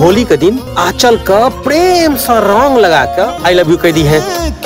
होली के दिन आंचल का प्रेम से रंग लगा कर आई लव यू कह दी है।